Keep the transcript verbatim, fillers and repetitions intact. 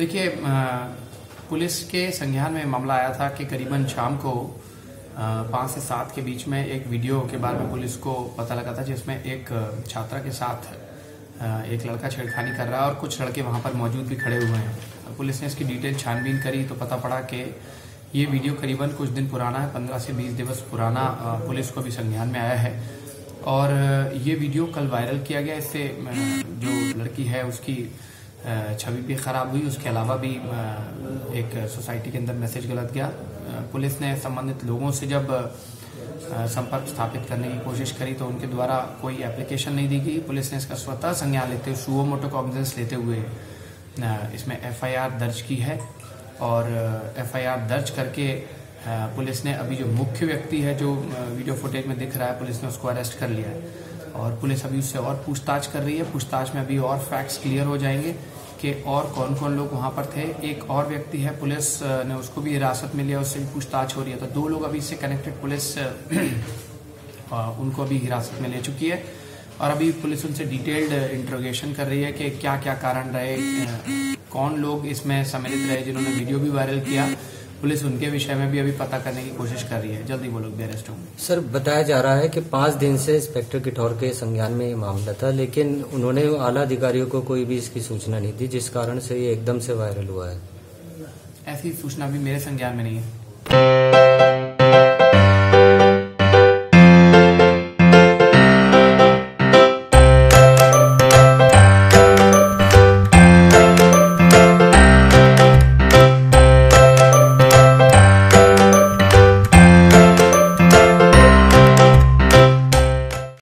देखिए, पुलिस के संज्ञान में मामला आया था कि करीबन शाम को पाँच से सात के बीच में एक वीडियो के बारे में पुलिस को पता लगा था, जिसमें एक छात्रा के साथ एक लड़का छेड़खानी कर रहा है और कुछ लड़के वहाँ पर मौजूद भी खड़े हुए हैं। पुलिस ने इसकी डिटेल छानबीन करी तो पता पड़ा कि ये वीडियो करीबन कुछ दिन पुराना है, पंद्रह से बीस दिवस पुराना पुलिस को भी संज्ञान में आया है और ये वीडियो कल वायरल किया गया। इससे जो लड़की है उसकी छवि भी खराब हुई, उसके अलावा भी एक सोसाइटी के अंदर मैसेज गलत गया। पुलिस ने संबंधित लोगों से जब संपर्क स्थापित करने की कोशिश करी तो उनके द्वारा कोई एप्लीकेशन नहीं दी गई। पुलिस ने इसका स्वतः संज्ञान लेते हुए सुओ मोटो कॉग्निजेंस लेते हुए इसमें एफ आई आर दर्ज की है और एफ आई आर दर्ज करके पुलिस ने अभी जो मुख्य व्यक्ति है जो वीडियो फुटेज में दिख रहा है, पुलिस ने उसको अरेस्ट कर लिया है और पुलिस अभी उससे और पूछताछ कर रही है। पूछताछ में अभी और फैक्ट्स क्लियर हो जाएंगे कि और कौन कौन लोग वहाँ पर थे। एक और व्यक्ति है, पुलिस ने उसको भी हिरासत में लिया, उससे भी पूछताछ हो रही है। तो दो लोग अभी इससे कनेक्टेड पुलिस उनको अभी हिरासत में ले चुकी है और अभी पुलिस उनसे डिटेल्ड इंट्रोगेशन कर रही है कि क्या क्या कारण रहे, कौन लोग इसमें सम्मिलित रहे जिन्होंने वीडियो भी वायरल किया। पुलिस उनके विषय में भी अभी पता करने की कोशिश कर रही है, जल्दी वो लोग भी अरेस्ट होंगे। सर, बताया जा रहा है कि पांच दिन से इंस्पेक्टर किठौर के संज्ञान में ये मामला था, लेकिन उन्होंने आला अधिकारियों को कोई भी इसकी सूचना नहीं दी, जिस कारण से ये एकदम से वायरल हुआ है। ऐसी सूचना भी मेरे संज्ञान में नहीं है।